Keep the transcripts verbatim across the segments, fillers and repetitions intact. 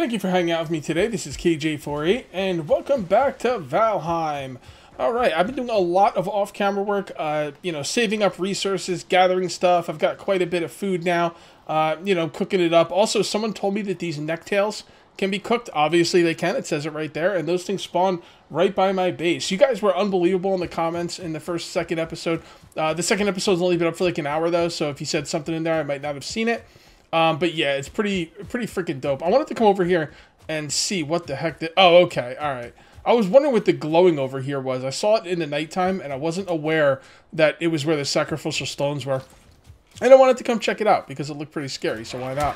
Thank you for hanging out with me today. This is K J forty-eight, and welcome back to Valheim. All right, I've been doing a lot of off-camera work, uh, you know, saving up resources, gathering stuff. I've got quite a bit of food now, uh, you know, cooking it up. Also, someone told me that these necktails can be cooked. Obviously, they can. It says it right there, and those things spawn right by my base. You guys were unbelievable in the comments in the first, second episode. Uh, the second episode's only been up for like an hour, though, so if you said something in there, I might not have seen it. Um, but yeah, it's pretty, pretty freaking dope. I wanted to come over here and see what the heck the... Oh, okay, all right. I was wondering what the glowing over here was. I saw it in the nighttime, and I wasn't aware that it was where the sacrificial stones were. And I wanted to come check it out, because it looked pretty scary, so why not?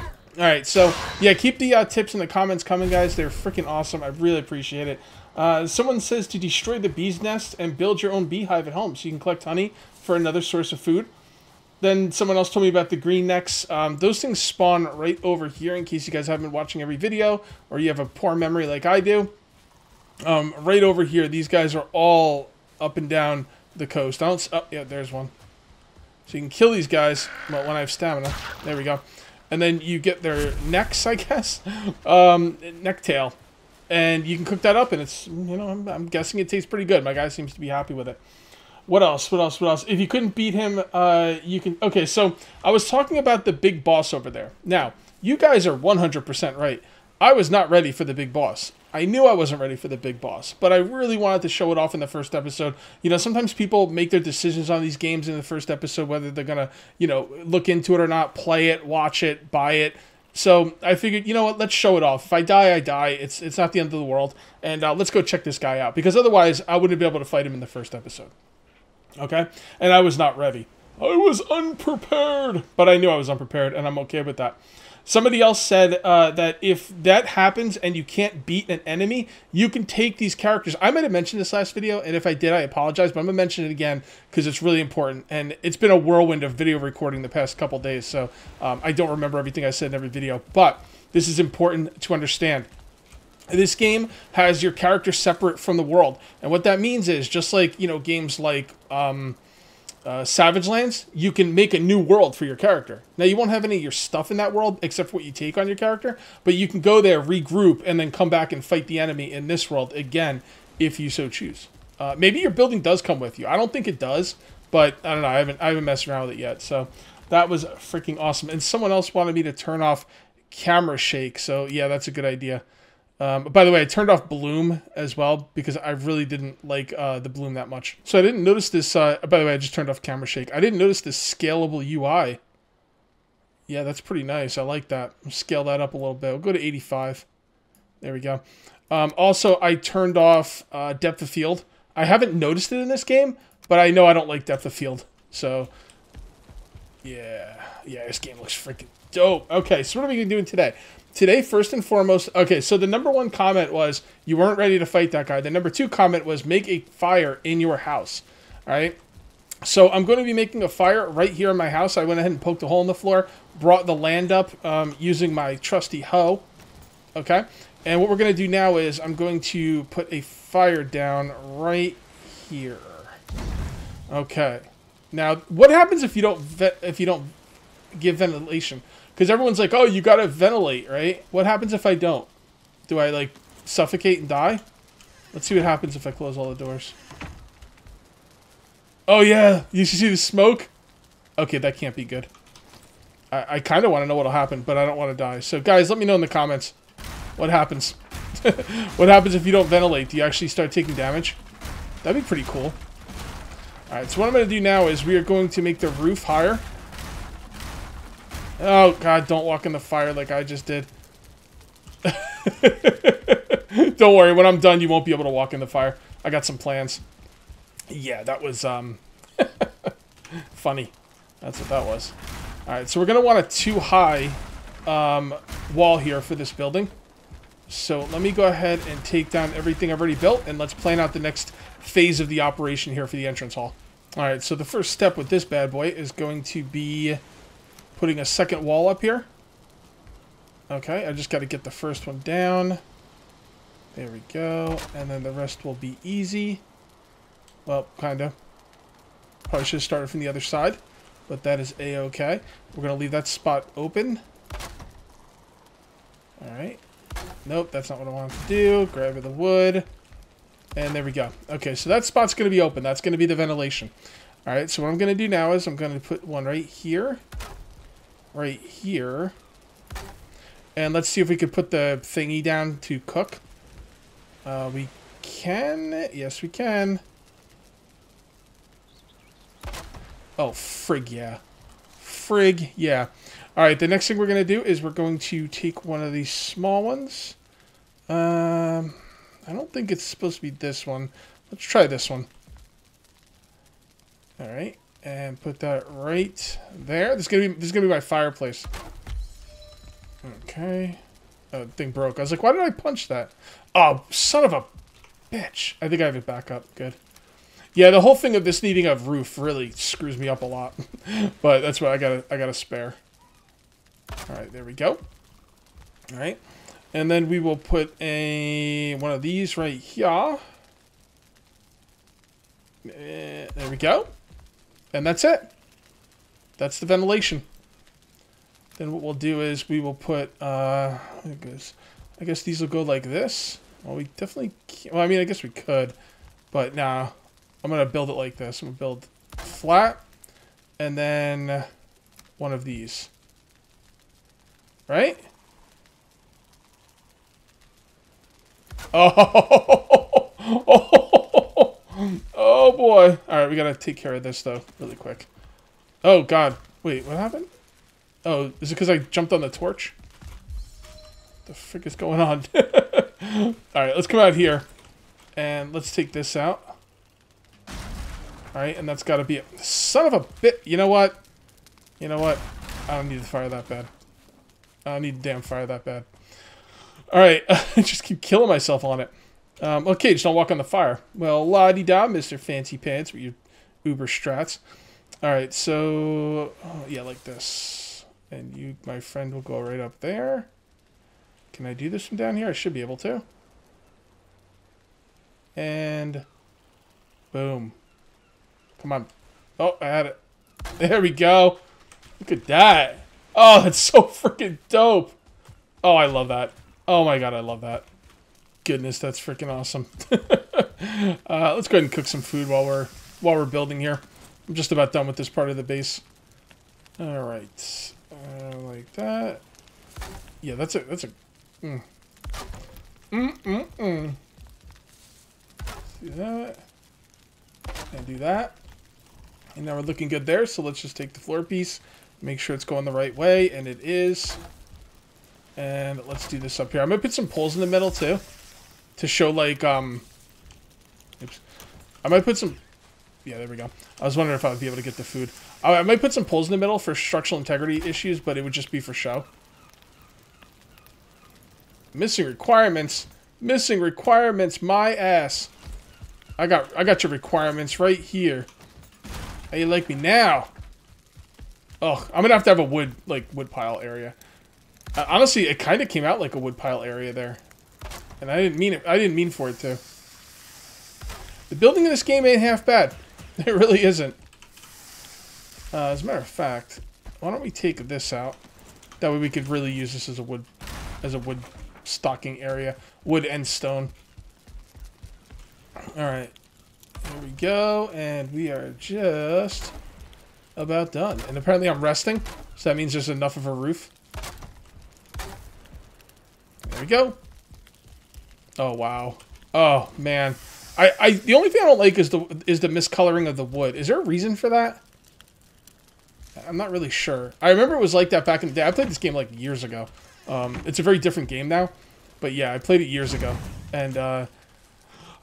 All right, so, yeah, keep the uh, tips and the comments coming, guys. They're freaking awesome. I really appreciate it. Uh, someone says to destroy the bee's nest and build your own beehive at home, so you can collect honey for another source of food. Then someone else told me about the green necks. Um, those things spawn right over here, in case you guys haven't been watching every video, or you have a poor memory like I do. Um, right over here, these guys are all up and down the coast. I don't, oh, yeah, there's one. So you can kill these guys, well, when I have stamina. There we go. And then you get their necks, I guess. Um, necktail. And you can cook that up, and it's, you know, I'm, I'm guessing it tastes pretty good. My guy seems to be happy with it. What else? What else? What else? If you couldn't beat him, uh, you can... Okay, so I was talking about the big boss over there. Now, you guys are one hundred percent right. I was not ready for the big boss. I knew I wasn't ready for the big boss, but I really wanted to show it off in the first episode. You know, sometimes people make their decisions on these games in the first episode, whether they're going to, you know, look into it or not, play it, watch it, buy it. So I figured, you know what, let's show it off. If I die, I die. It's, it's not the end of the world. And uh, let's go check this guy out, because otherwise I wouldn't be able to fight him in the first episode. Okay, and I was not ready. I was unprepared, but I knew I was unprepared, and I'm okay with that. Somebody else said uh, that if that happens and you can't beat an enemy, you can take these characters. I might have mentioned this last video, and if I did, I apologize, but I'm going to mention it again because it's really important, and it's been a whirlwind of video recording the past couple days, so um, I don't remember everything I said in every video, but this is important to understand. This game has your character separate from the world. And what that means is, just like, you know, games like um, uh, Savage Lands, you can make a new world for your character. Now, you won't have any of your stuff in that world, except for what you take on your character. But you can go there, regroup, and then come back and fight the enemy in this world again, if you so choose. Uh, maybe your building does come with you. I don't think it does, but I don't know. I haven't, I haven't messed around with it yet. So that was freaking awesome. And someone else wanted me to turn off camera shake. So, yeah, that's a good idea. Um, by the way, I turned off bloom as well because I really didn't like uh, the bloom that much. So I didn't notice this. Uh, by the way, I just turned off camera shake. I didn't notice this scalable U I. Yeah, that's pretty nice. I like that. Scale that up a little bit. We'll go to eighty-five. There we go. Um, also, I turned off uh, depth of field. I haven't noticed it in this game, but I know I don't like depth of field. So, yeah. Yeah, this game looks freaking dope. Okay, so what are we going to do today? Today, first and foremost, okay, so the number one comment was, you weren't ready to fight that guy. The number two comment was, make a fire in your house, all right? So I'm going to be making a fire right here in my house. I went ahead and poked a hole in the floor, brought the land up um, using my trusty hoe, okay? And what we're going to do now is I'm going to put a fire down right here, okay? Now, what happens if you don't if you don't give ventilation? Because everyone's like, oh, you got to ventilate, right? What happens if I don't? Do I, like, suffocate and die? Let's see what happens if I close all the doors. Oh, yeah. You see the smoke? Okay, that can't be good. I, I kind of want to know what will happen, but I don't want to die. So, guys, let me know in the comments what happens. What happens if you don't ventilate? Do you actually start taking damage? That'd be pretty cool. All right, so what I'm going to do now is we are going to make the roof higher. Oh, God, don't walk in the fire like I just did. Don't worry, when I'm done, you won't be able to walk in the fire. I got some plans. Yeah, that was um, funny. That's what that was. All right, so we're going to want a too high um, wall here for this building. So let me go ahead and take down everything I've already built, and let's plan out the next phase of the operation here for the entrance hall. All right, so the first step with this bad boy is going to be... putting a second wall up here. Okay, I just got to get the first one down. There we go. And then the rest will be easy. Well, kind of. Probably should have started from the other side. But that is A-okay. We're going to leave that spot open. Alright. Nope, that's not what I wanted to do. Grab the wood. And there we go. Okay, so that spot's going to be open. That's going to be the ventilation. Alright, so what I'm going to do now is I'm going to put one right here. Right here. And let's see if we could put the thingy down to cook. Uh, we can. Yes, we can. Oh, frig, yeah. Frig, yeah. Alright, the next thing we're going to do is we're going to take one of these small ones. Um, I don't think it's supposed to be this one. Let's try this one. Alright, and put that right there. This is going to be, this is going to be my fireplace. Okay. Oh, the thing broke. I was like, why did I punch that? Oh, son of a bitch. I think I have it back up. Good. Yeah, the whole thing of this needing a roof really screws me up a lot. But that's what I gotta I gotta spare. Alright, there we go. Alright. And then we will put a one of these right here. There we go. And that's it. That's the ventilation. Then what we'll do is we will put uh I guess I guess these will go like this. Well, we definitely can't, well, I mean, I guess we could, but nah. I'm going to build it like this. I'm going to build flat, and then one of these. Right? Oh! Oh, oh boy. Alright, we got to take care of this, though, really quick. Oh, God. Wait, what happened? Oh, is it because I jumped on the torch? What the frick is going on? Alright, let's come out here, and let's take this out. Alright, and that's got to be it. Son of a bit. You know what? You know what? I don't need to fire that bad. I don't need to damn fire that bad. Alright, I just keep killing myself on it. Um, okay, just don't walk on the fire. Well, la-di-da, Mister Fancy Pants with your uber strats. Alright, so... Oh, yeah, like this. And you, my friend, will go right up there. Can I do this from down here? I should be able to. And... Boom. Come on. Oh, I had it. There we go. Look at that. Oh, that's so freaking dope. Oh, I love that. Oh my God, I love that. Goodness, that's freaking awesome. uh, let's go ahead and cook some food while we're while we're building here. I'm just about done with this part of the base. All right, uh, like that. Yeah, that's a that's a. Mm. Mm mm mm. See that? And do that. And now we're looking good there, so let's just take the floor piece, make sure it's going the right way, and it is. And let's do this up here. I'm gonna put some poles in the middle too, to show like um. Oops, I might put some. Yeah, there we go. I was wondering if I would be able to get the food. I, I might put some poles in the middle for structural integrity issues, but it would just be for show. Missing requirements. Missing requirements. My ass. I got I got your requirements right here. How you like me now? Oh, I'm gonna have to have a wood like wood pile area. Uh, honestly, it kind of came out like a wood pile area there, and I didn't mean it. I didn't mean for it to. The building in this game ain't half bad. It really isn't. Uh, as a matter of fact, why don't we take this out? That way we could really use this as a wood as a wood stocking area, wood and stone. Alright, there we go, and we are just about done. And apparently I'm resting, so that means there's enough of a roof. There we go. Oh, wow. Oh, man. I, I the only thing I don't like is the is the miscoloring of the wood. Is there a reason for that? I'm not really sure. I remember it was like that back in the day. I played this game like years ago. Um, it's a very different game now, but yeah, I played it years ago. And, uh...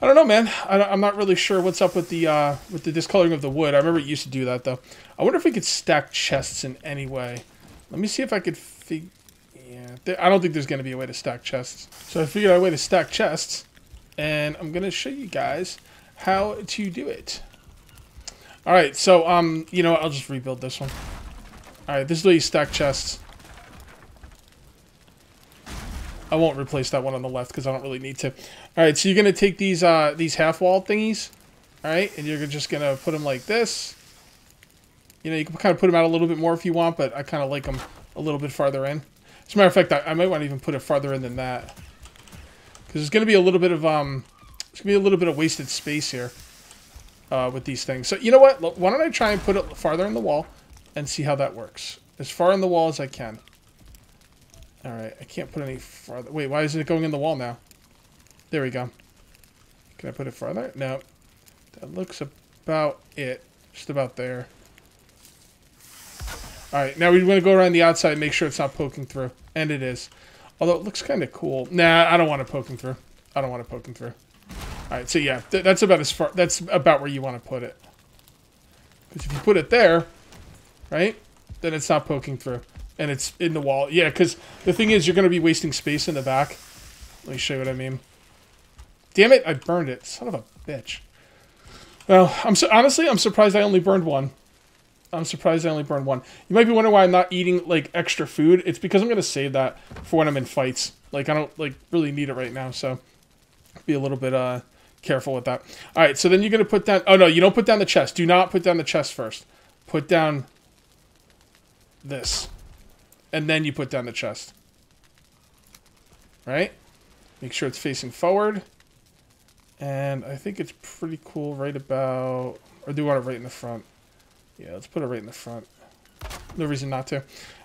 I don't know, man. I, I'm not really sure what's up with the uh, with the discoloring of the wood. I remember it used to do that, though. I wonder if we could stack chests in any way. Let me see if I could figure... Yeah, there, I don't think there's going to be a way to stack chests. So I figured out a way to stack chests, and I'm going to show you guys how to do it. All right, so, um, you know what? I'll just rebuild this one. All right, this is where you stack chests. I won't replace that one on the left because I don't really need to. All right, so you're going to take these uh, these half-wall thingies, all right? And you're just going to put them like this. You know, you can kind of put them out a little bit more if you want, but I kind of like them a little bit farther in. As a matter of fact, I, I might want to even put it farther in than that, because there's going to be a little bit of um, there's going to be a little bit of wasted space here uh, with these things. So you know what? Why don't I try and put it farther in the wall and see how that works? As far in the wall as I can. All right, I can't put any farther. Wait, why isn't it going in the wall now? There we go. Can I put it farther? No. That looks about it. Just about there. All right, now we want to go around the outside and make sure it's not poking through. And it is. Although it looks kind of cool. Nah, I don't want to poking through. I don't want to poking through. All right, so yeah, th that's about as far. That's about where you want to put it. Because if you put it there, right, then it's not poking through. And it's in the wall. Yeah, because the thing is, you're going to be wasting space in the back. Let me show you what I mean. Damn it, I burned it. Son of a bitch. Well, I'm su honestly, I'm surprised I only burned one. I'm surprised I only burned one. You might be wondering why I'm not eating, like, extra food. It's because I'm going to save that for when I'm in fights. Like, I don't, like, really need it right now, so be a little bit uh, careful with that. All right, so then you're going to put down... Oh, no, you don't put down the chest. Do not put down the chest first. Put down this. And then you put down the chest. Right? Make sure it's facing forward. And I think it's pretty cool right about... Or do you want it right in the front? Yeah, let's put it right in the front. No reason not to.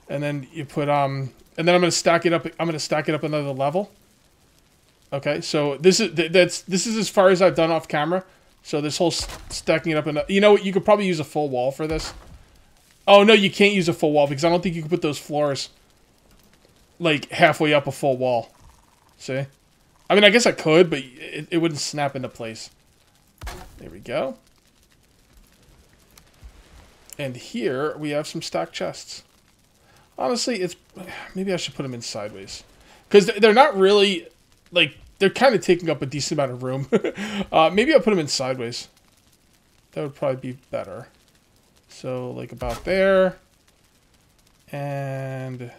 And then you put... um, And then I'm going to stack it up. I'm going to stack it up another level. Okay, so this is that's this is as far as I've done off camera. So this whole stacking it up... Another, you know what? You could probably use a full wall for this. Oh, no, you can't use a full wall because I don't think you can put those floors, like, halfway up a full wall. See? I mean, I guess I could, but it, it wouldn't snap into place. There we go. And here we have some stacked chests. Honestly, it's maybe I should put them in sideways. Because they're not really, like, they're kind of taking up a decent amount of room. uh, maybe I'll put them in sideways. That would probably be better. So, like, about there. And...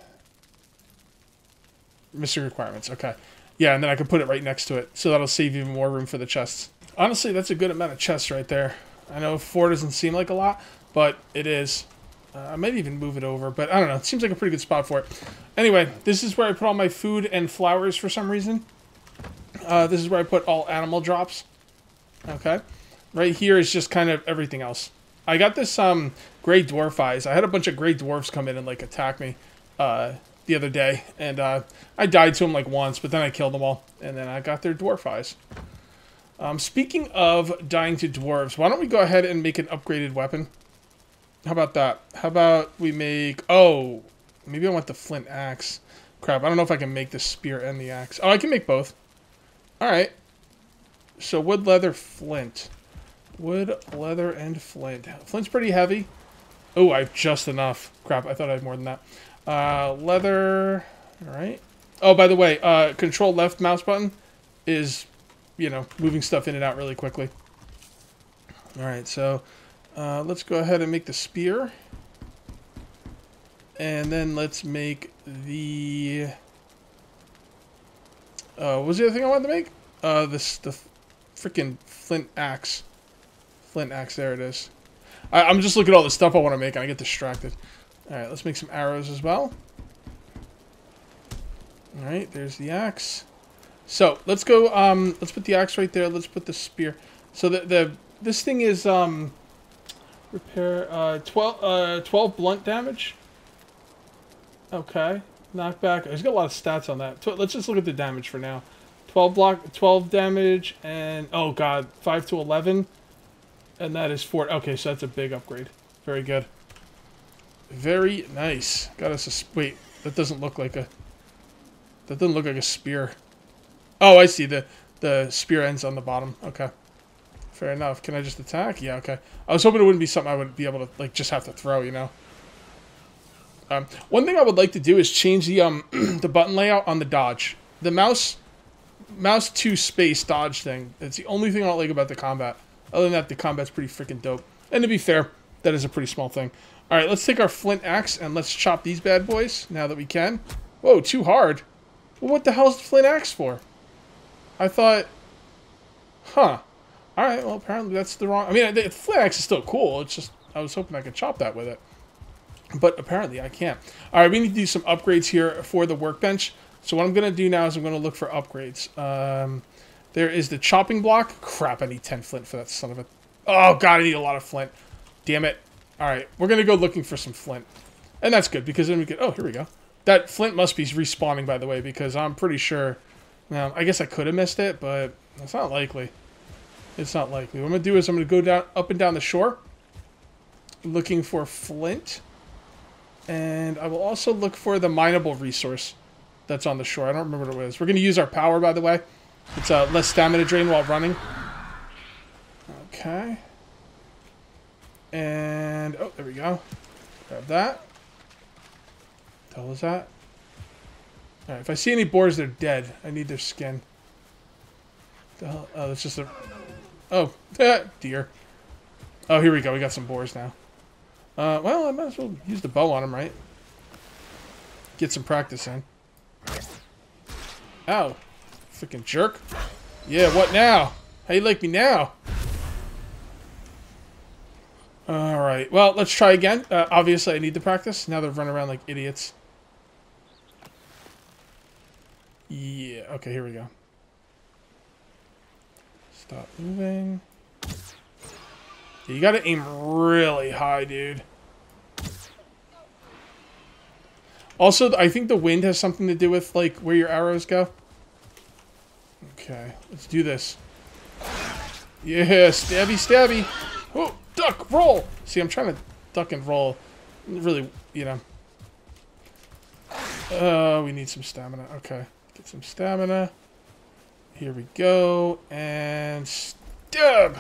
mystery requirements, okay. Yeah, and then I can put it right next to it. So that'll save even more room for the chests. Honestly, that's a good amount of chests right there. I know four doesn't seem like a lot, but it is. Uh, I might even move it over, but I don't know. It seems like a pretty good spot for it. Anyway, this is where I put all my food and flowers for some reason. Uh, this is where I put all animal drops. Okay. Right here is just kind of everything else. I got this um, gray dwarf eyes. I had a bunch of gray dwarfs come in and, like, attack me. Uh... the other day, and uh, I died to them like once, but then I killed them all, and then I got their dwarf eyes. Um, speaking of dying to dwarves, why don't we go ahead and make an upgraded weapon? How about that? How about we make... Oh, maybe I want the flint axe. Crap, I don't know if I can make the spear and the axe. Oh, I can make both. Alright. So wood, leather, flint. Wood, leather, and flint. Flint's pretty heavy. Oh, I have just enough. Crap, I thought I had more than that. Uh, leather, all right. Oh, by the way, uh, control left mouse button is, you know, moving stuff in and out really quickly. All right, so uh, let's go ahead and make the spear. And then let's make the, uh, what was the other thing I wanted to make? Uh, this, the freaking flint axe. Flint axe, there it is. I, I'm just looking at all the stuff I want to make and I get distracted. Alright, let's make some arrows as well. Alright, there's the axe. So, let's go, um, let's put the axe right there. Let's put the spear. So, the, the this thing is, um, repair, uh, twelve, uh, twelve blunt damage. Okay, knockback. He's got a lot of stats on that. Let's just look at the damage for now. twelve block, twelve damage, and, oh god, five to eleven. And that is four. Okay, so that's a big upgrade. Very good. Very nice. Got us a sp wait. That doesn't look like a. That doesn't look like a spear. Oh, I see. the The spear ends on the bottom. Okay, fair enough. Can I just attack? Yeah. Okay. I was hoping it wouldn't be something I would be able to like just have to throw. You know. Um, one thing I would like to do is change the um the button layout on the dodge. The mouse mouse to space dodge thing. That's the only thing I don't like about the combat. Other than that, the combat's pretty freaking dope. And to be fair, that is a pretty small thing. All right, let's take our flint axe and let's chop these bad boys now that we can. Whoa, too hard. Well, what the hell is the flint axe for? I thought... Huh. All right, well, apparently that's the wrong... I mean, the flint axe is still cool. It's just I was hoping I could chop that with it. But apparently I can't. All right, we need to do some upgrades here for the workbench. So what I'm going to do now is I'm going to look for upgrades. Um, there is the chopping block. Crap, I need ten flint for that son of a... Oh, God, I need a lot of flint. Damn it. All right, we're going to go looking for some flint. And that's good, because then we could... Oh, here we go. That flint must be respawning, by the way, because I'm pretty sure... Now, I guess I could have missed it, but it's not likely. It's not likely. What I'm going to do is I'm going to go down, up and down the shore, looking for flint. And I will also look for the mineable resource that's on the shore. I don't remember what it was. We're going to use our power, by the way. It's uh, less stamina drain while running. Okay. And, oh, there we go. Grab that. What the hell is that? All right, if I see any boars, they're dead. I need their skin. What the hell? Oh, that's just a... Oh, dear. Oh, here we go. We got some boars now. Uh, well, I might as well use the bow on him, right? Get some practice in. Ow. Freaking jerk. Yeah, what now? How you like me now? Alright, well, let's try again. Uh, obviously, I need to practice. Now they're running around like idiots. Yeah, okay, here we go. Stop moving. You gotta aim really high, dude. Also, I think the wind has something to do with, like, where your arrows go. Okay, let's do this. Yeah, stabby, stabby. Oh, duck, roll. See, I'm trying to duck and roll. Really, you know. Uh, we need some stamina. Okay, get some stamina. Here we go. And stab.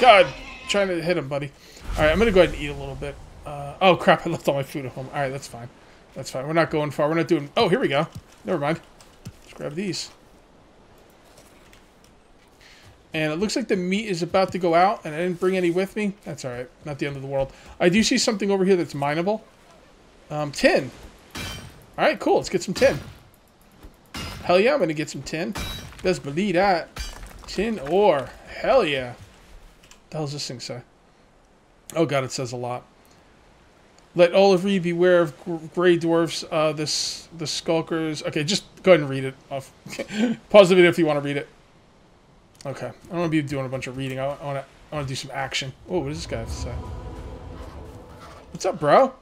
God. Trying to hit him, buddy. All right, I'm gonna go ahead and eat a little bit. Uh, oh crap! I left all my food at home. All right, that's fine. That's fine. We're not going far. We're not doing. Oh, here we go. Never mind. Let's grab these. And it looks like the meat is about to go out, and I didn't bring any with me. That's all right. Not the end of the world. I do see something over here that's mineable. Um, tin. All right, cool. Let's get some tin. Hell yeah, I'm gonna get some tin. Let's believe that. Tin ore. Hell yeah. The hell does this thing say? Oh god, it says a lot. Let all of you beware of gray dwarfs, uh, this, the skulkers. Okay, just go ahead and read it off. Pause the video if you want to read it. Okay, I don't want to be doing a bunch of reading. I want to, I want to do some action. Oh, what does this guy have to say? What's up, bro?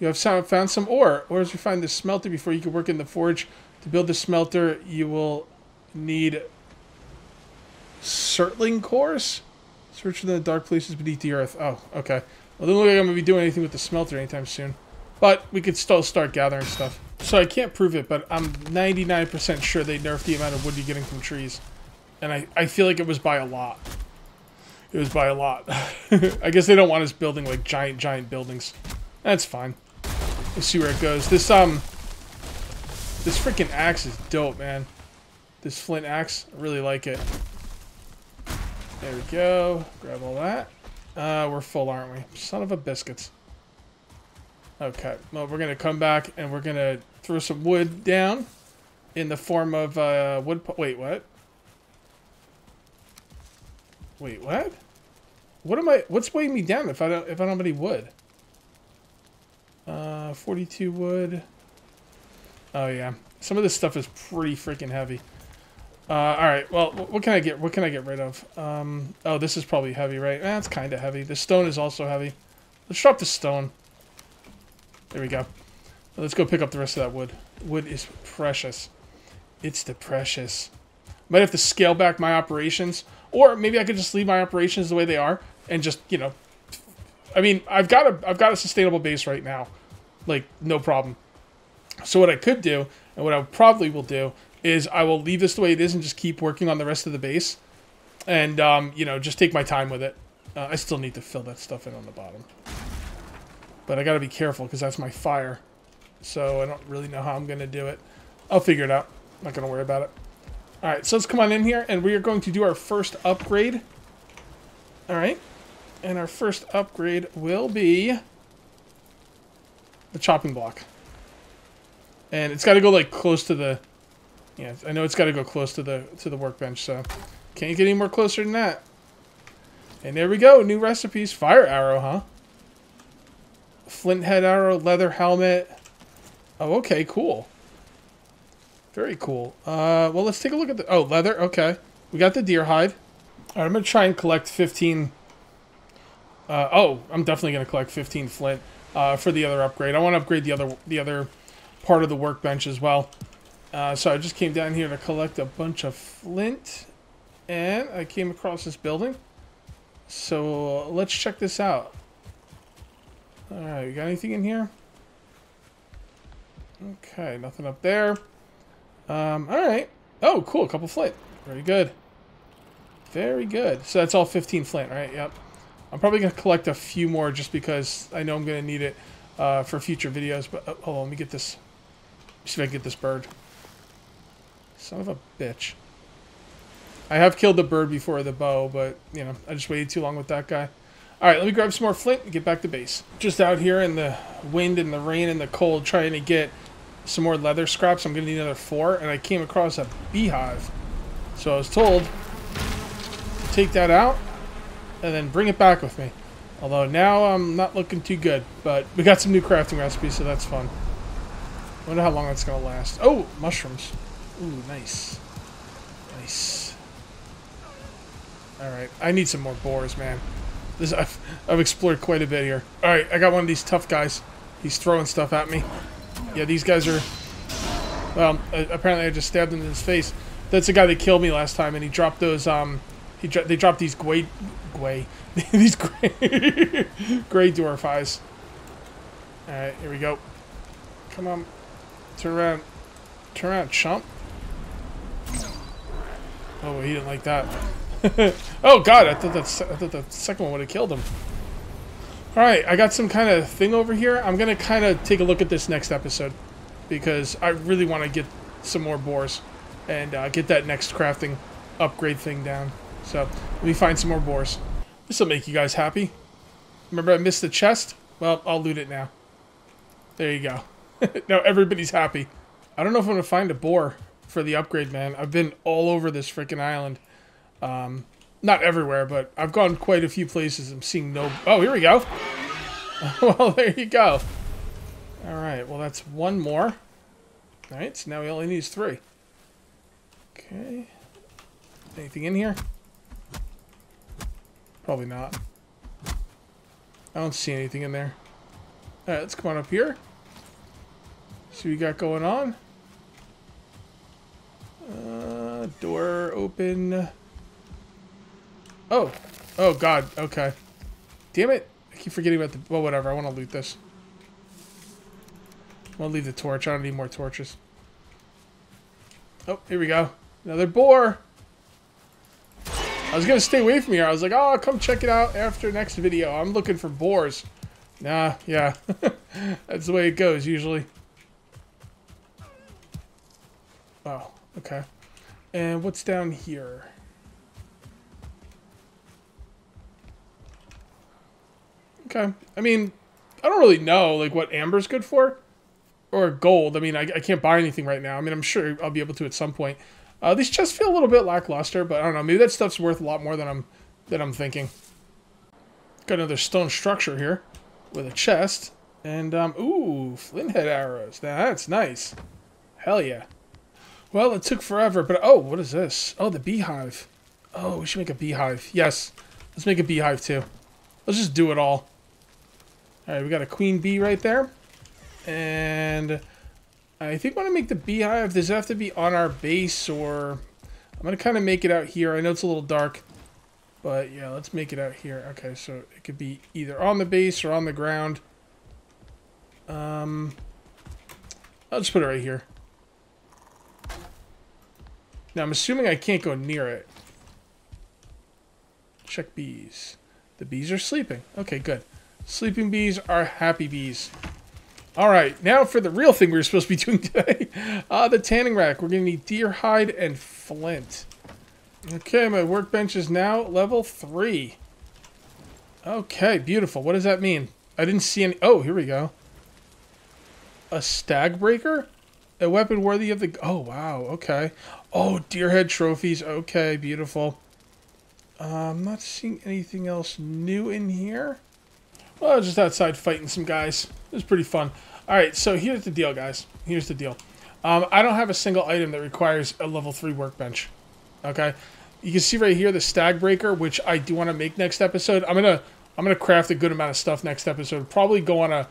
You have found some ore. Or as you find the smelter before you can work in the forge. To build the smelter, you will need Sertling cores. Search for the dark places beneath the earth. Oh, okay. Well, it doesn't look like I'm going to be doing anything with the smelter anytime soon. But we could still start gathering stuff. So I can't prove it, but I'm ninety-nine percent sure they nerfed the amount of wood you're getting from trees. And I, I feel like it was by a lot. It was by a lot. I guess they don't want us building, like, giant, giant buildings. That's fine. We'll see where it goes. This, um... This freaking axe is dope, man. This flint axe. I really like it. There we go. Grab all that. Uh, we're full, aren't we? Son of a biscuits. Okay. Well, we're going to come back and we're going to throw some wood down in the form of uh, wood... Wait, what? Wait, what? What am I... What's weighing me down if I don't, if I don't have any wood? Uh, forty-two wood. Oh, yeah. Some of this stuff is pretty freaking heavy. Uh, alright, well, what can I get? What can I get rid of? Um, oh, this is probably heavy, right? Eh, it's kind of heavy. The stone is also heavy. Let's drop the stone. There we go. Let's go pick up the rest of that wood. Wood is precious. It's the precious. Might have to scale back my operations. Or maybe I could just leave my operations the way they are. And just, you know... I mean, I've got a, I've got a sustainable base right now. Like, no problem. So what I could do, and what I probably will do... is I will leave this the way it is and just keep working on the rest of the base. And, um, you know, just take my time with it. Uh, I still need to fill that stuff in on the bottom. But I gotta be careful because that's my fire. So I don't really know how I'm gonna do it. I'll figure it out. I'm not gonna worry about it. Alright, so let's come on in here and we are going to do our first upgrade. Alright. And our first upgrade will be... the chopping block. And it's gotta go, like, close to the... Yeah, I know it's got to go close to the to the workbench, so can't get any more closer than that. And there we go, new recipes, fire arrow, huh? flint head arrow, leather helmet. Oh, okay, cool. Very cool. Uh, well, let's take a look at the... Oh, leather, okay. We got the deer hide. All right, I'm going to try and collect fifteen... Uh, oh, I'm definitely going to collect fifteen flint uh, for the other upgrade. I want to upgrade the other the other part of the workbench as well. Uh, so I just came down here to collect a bunch of flint. And I came across this building. So let's check this out. All right, we got anything in here? Okay, nothing up there. Um, all right. Oh, cool, a couple flint. Very good. Very good. So that's all fifteen flint, right? Yep. I'm probably going to collect a few more just because I know I'm going to need it uh, for future videos. But oh, hold on, let me get this. See if I can get this bird. Son of a bitch. I have killed the bird before the bow, but, you know, I just waited too long with that guy. All right, let me grab some more flint and get back to base. Just out here in the wind and the rain and the cold trying to get some more leather scraps. I'm going to need another four, and I came across a beehive. So I was told to take that out and then bring it back with me. Although now I'm not looking too good, but we got some new crafting recipes, so that's fun. I wonder how long that's going to last. Oh, mushrooms. Ooh, nice. Nice. All right, I need some more boars, man. This I've, I've explored quite a bit here. All right, I got one of these tough guys. He's throwing stuff at me. Yeah, these guys are... Well, apparently I just stabbed him in his face. That's the guy that killed me last time, and he dropped those... Um, he dro they dropped these gray... Gray... these gray... gray dwarf eyes. All right, here we go. Come on. Turn around. Turn around, chump. Oh, he didn't like that. Oh, God, I thought, that's, I thought that second one would have killed him. All right, I got some kind of thing over here. I'm going to kind of take a look at this next episode because I really want to get some more boars and uh, get that next crafting upgrade thing down. So let me find some more boars. This will make you guys happy. Remember I missed the chest? Well, I'll loot it now. There you go. Now everybody's happy. I don't know if I'm going to find a boar for the upgrade, man. I've been all over this freaking island. Um, not everywhere, but I've gone quite a few places. I'm seeing no... Oh, here we go. Well, there you go. All right, well, that's one more. All right, so now we only need three. Okay. Anything in here? Probably not. I don't see anything in there. All right, let's come on up here. See what we got going on. Uh, door open... Oh. Oh, God. Okay. Damn it. I keep forgetting about the... Well, whatever. I want to loot this. I want to leave the torch. I don't need more torches. Oh, here we go. Another boar. I was going to stay away from here. I was like, oh, I'll come check it out after next video. I'm looking for boars. Nah, yeah. That's the way it goes, usually. Oh, okay. And what's down here? Okay. I mean, I don't really know, like, what amber's good for. Or gold. I mean, I, I can't buy anything right now. I mean, I'm sure I'll be able to at some point. Uh, these chests feel a little bit lackluster, but I don't know. Maybe that stuff's worth a lot more than I'm, than I'm thinking. Got another stone structure here with a chest. And, um, ooh, flint head arrows. Now, that's nice. Hell yeah. Well, it took forever, but, oh, what is this? Oh, the beehive. Oh, we should make a beehive. Yes. Let's make a beehive, too. Let's just do it all. All right, we got a queen bee right there. And I think when I make the beehive, does it have to be on our base, or... I'm going to kind of make it out here. I know it's a little dark, but yeah, let's make it out here. Okay, so it could be either on the base or on the ground. Um, I'll just put it right here. Now, I'm assuming I can't go near it. Check bees. The bees are sleeping. Okay, good. Sleeping bees are happy bees. All right, now for the real thing we were supposed to be doing today. Uh, the tanning rack. We're going to need deer hide and flint. Okay, my workbench is now level three. Okay, beautiful. What does that mean? I didn't see any... Oh, here we go. A stag breaker? A weapon worthy of the... Oh, wow, okay. Oh, deer head trophies. Okay, beautiful. Uh, I'm not seeing anything else new in here. Well, just outside fighting some guys. It was pretty fun. All right, so here's the deal, guys. Here's the deal. Um, I don't have a single item that requires a level three workbench. Okay, you can see right here the stag breaker, which I do want to make next episode. I'm gonna I'm gonna craft a good amount of stuff next episode. Probably go on a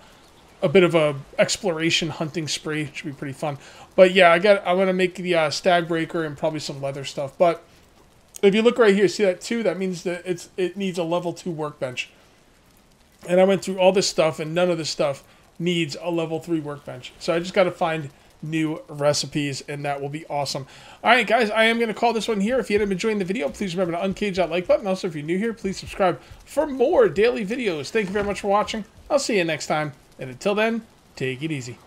a bit of a exploration hunting spree. It should be pretty fun. But yeah, I got I'm gonna make the uh, stag breaker and probably some leather stuff. But if you look right here, see that two? That means that it's it needs a level two workbench. And I went through all this stuff, and none of this stuff needs a level three workbench. So I just got to find new recipes, and that will be awesome. All right, guys, I am going to call this one here. If you haven't been enjoying the video, please remember to uncage that like button. Also, if you're new here, please subscribe for more daily videos. Thank you very much for watching. I'll see you next time. And until then, take it easy.